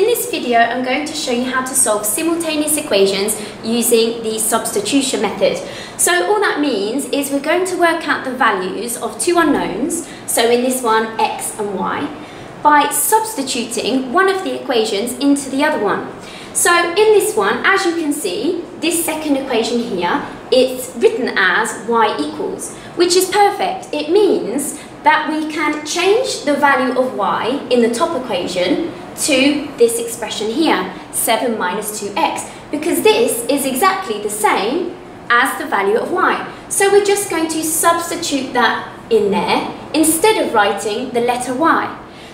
In this video, I'm going to show you how to solve simultaneous equations using the substitution method. So all that means is we're going to work out the values of two unknowns, so in this one, x and y, by substituting one of the equations into the other one. So in this one, as you can see, this second equation here, it's written as y equals, which is perfect. It means that we can change the value of y in the top equation to this expression here, 7 minus 2x, because this is exactly the same as the value of y. So we're just going to substitute that in there instead of writing the letter y.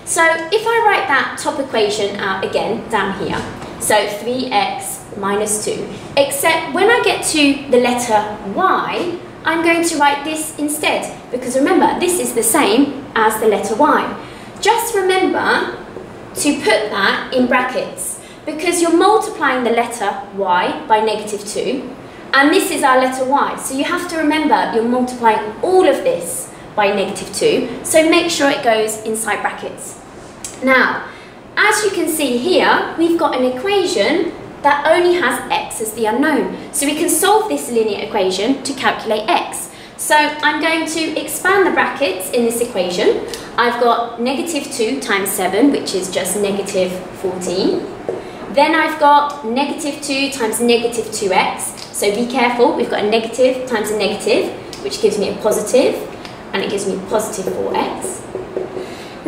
So if I write that top equation out again down here, so 3x minus 2, except when I get to the letter y, I'm going to write this instead, because remember, this is the same as the letter y. Just remember to put that in brackets, because you're multiplying the letter y by -2, and this is our letter y, so you have to remember you're multiplying all of this by -2, so make sure it goes inside brackets. Now, as you can see here, we've got an equation that only has x as the unknown, so we can solve this linear equation to calculate x. So I'm going to expand the brackets in this equation. I've got -2 times 7, which is just -14. Then I've got -2 times -2x. So be careful, we've got a negative times a negative, which gives me a positive, and it gives me positive 4x.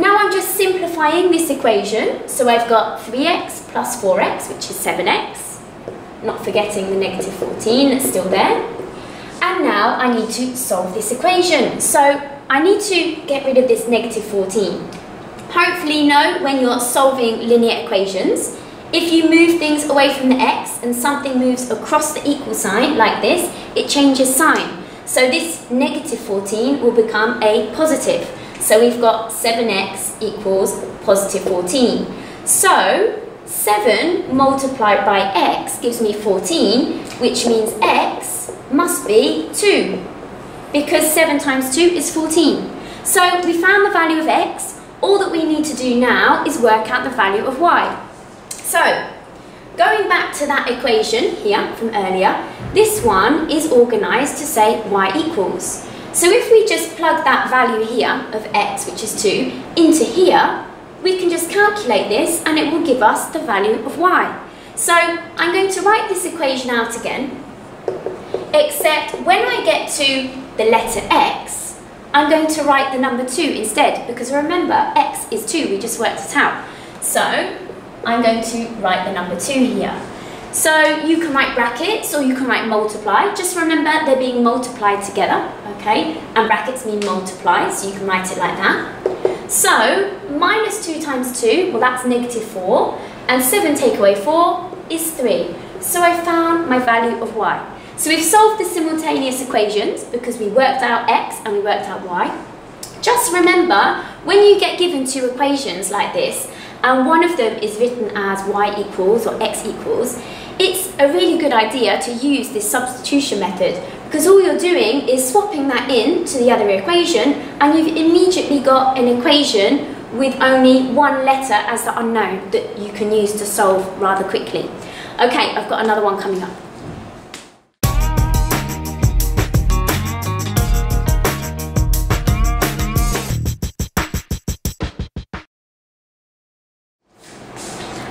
Now I'm just simplifying this equation. So I've got 3x plus 4x, which is 7x. Not forgetting the -14, it's still there. And now I need to solve this equation. So I need to get rid of this -14. Hopefully you know when you're solving linear equations, if you move things away from the x and something moves across the equal sign like this, it changes sign. So this -14 will become a positive. So we've got 7x equals positive 14. So 7 multiplied by x gives me 14, which means x must be 2, because 7 times 2 is 14. So we found the value of x. All that we need to do now is work out the value of y. So going back to that equation here from earlier, this one is organised to say y equals. So if we just plug that value here of x, which is 2, into here, we can just calculate this and it will give us the value of y. So I'm going to write this equation out again, except when I get to the letter x, I'm going to write the number 2 instead, because remember, x is 2, we just worked it out. So I'm going to write the number 2 here. So you can write brackets or you can write multiply. Just remember they're being multiplied together, okay? And brackets mean multiply, so you can write it like that. So -2 times 2, well that's -4, and 7 take away 4 is 3. So I found my value of y. So we've solved the simultaneous equations because we worked out x and we worked out y. Just remember, when you get given two equations like this, and one of them is written as y equals or x equals, it's a really good idea to use this substitution method, because all you're doing is swapping that in to the other equation and you've immediately got an equation with only one letter as the unknown that you can use to solve rather quickly. Okay, I've got another one coming up.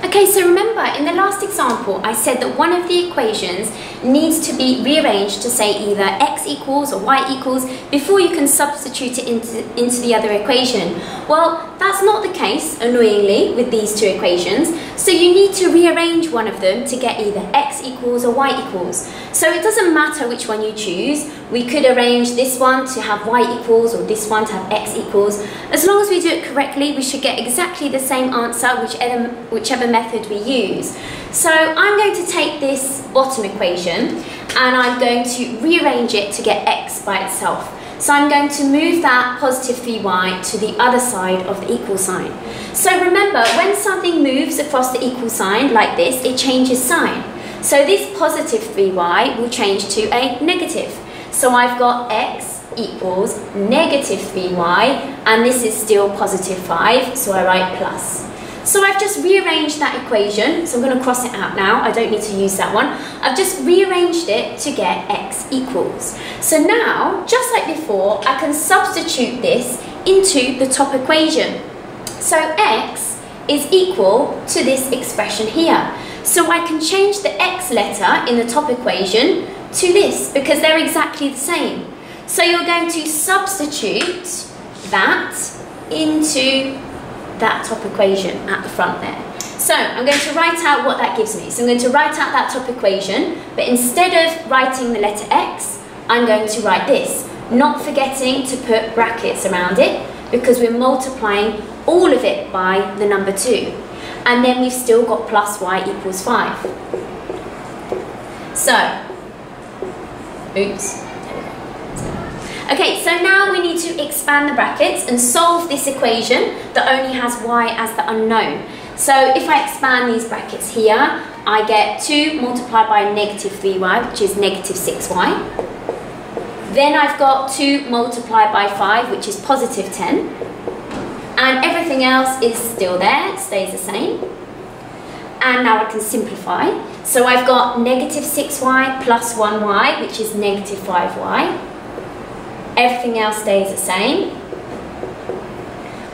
Okay, so remember in the last example I said that one of the equations needs to be rearranged to say either x equals or y equals before you can substitute it into the other equation. Well, that's not the case, annoyingly, with these two equations, so you need to rearrange one of them to get either x equals or y equals. So it doesn't matter which one you choose, we could arrange this one to have y equals or this one to have x equals. As long as we do it correctly, we should get exactly the same answer whichever method we use. So I'm going to take this bottom equation and I'm going to rearrange it to get x by itself. So I'm going to move that positive 3y to the other side of the equal sign. So remember, when something moves across the equal sign like this, it changes sign. So this positive 3y will change to a negative. So I've got x equals negative 3y, and this is still positive 5, so I write plus. So I've just rearranged that equation, so I'm going to cross it out now, I don't need to use that one. I've just rearranged it to get x equals. So now, just like before, I can substitute this into the top equation. So x is equal to this expression here. So I can change the x letter in the top equation to this, because they're exactly the same. So you're going to substitute that into that top equation at the front there. So I'm going to write out what that gives me. So I'm going to write out that top equation, but instead of writing the letter x, I'm going to write this, not forgetting to put brackets around it, because we're multiplying all of it by the number 2. And then we've still got plus y equals 5. So, oops. Okay, so now we need to expand the brackets and solve this equation that only has y as the unknown. So if I expand these brackets here, I get 2 multiplied by negative 3y, which is negative 6y. Then I've got 2 multiplied by 5, which is positive 10. And everything else is still there, stays the same. And now I can simplify. So I've got negative 6y plus 1y, which is negative 5y. Everything else stays the same.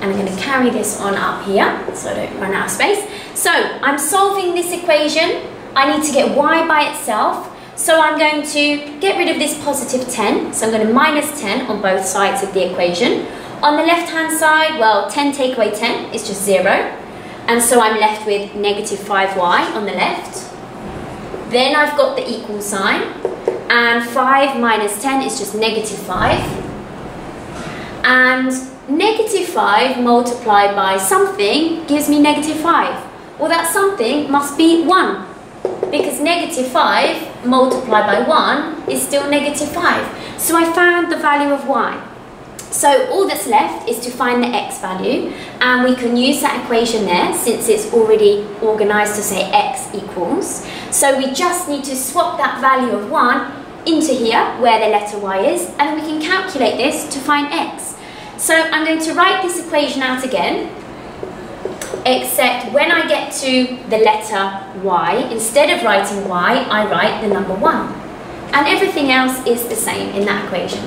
And I'm going to carry this on up here so I don't run out of space. So I'm solving this equation. I need to get y by itself. So I'm going to get rid of this positive 10. So I'm going to minus 10 on both sides of the equation. On the left-hand side, well, 10 take away 10 is just 0. And so I'm left with negative 5y on the left. Then I've got the equal sign. And 5 minus 10 is just negative 5. And negative 5 multiplied by something gives me negative 5. Well, that something must be 1. Because negative 5 multiplied by 1 is still negative 5. So I found the value of y. So all that's left is to find the x value. And we can use that equation there, since it's already organised to say x equals. So we just need to swap that value of 1 into here, where the letter y is, and we can calculate this to find x. So I'm going to write this equation out again, except when I get to the letter y, instead of writing y, I write the number 1. And everything else is the same in that equation.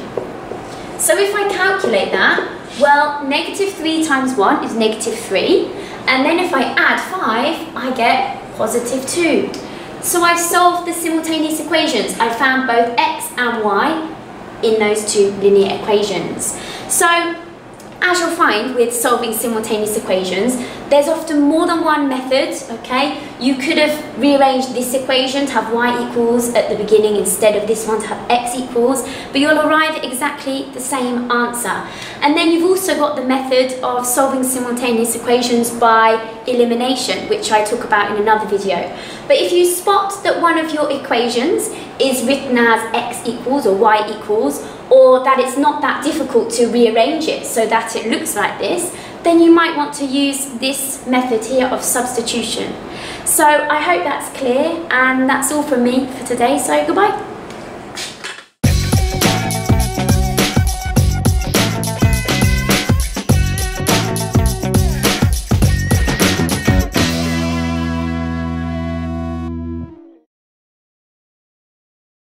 So if I calculate that, well, negative 3 times 1 is negative 3, and then if I add 5, I get positive 2. So I've solved the simultaneous equations. I found both x and y in those two linear equations. So, as you'll find with solving simultaneous equations, there's often more than one method, okay? You could have rearranged this equation to have y equals at the beginning instead of this one to have x equals, but you'll arrive at exactly the same answer. And then you've also got the method of solving simultaneous equations by elimination, which I talk about in another video. But if you spot that one of your equations is written as x equals or y equals, or that it's not that difficult to rearrange it so that it looks like this, then you might want to use this method here of substitution. So I hope that's clear, and that's all from me for today, so goodbye.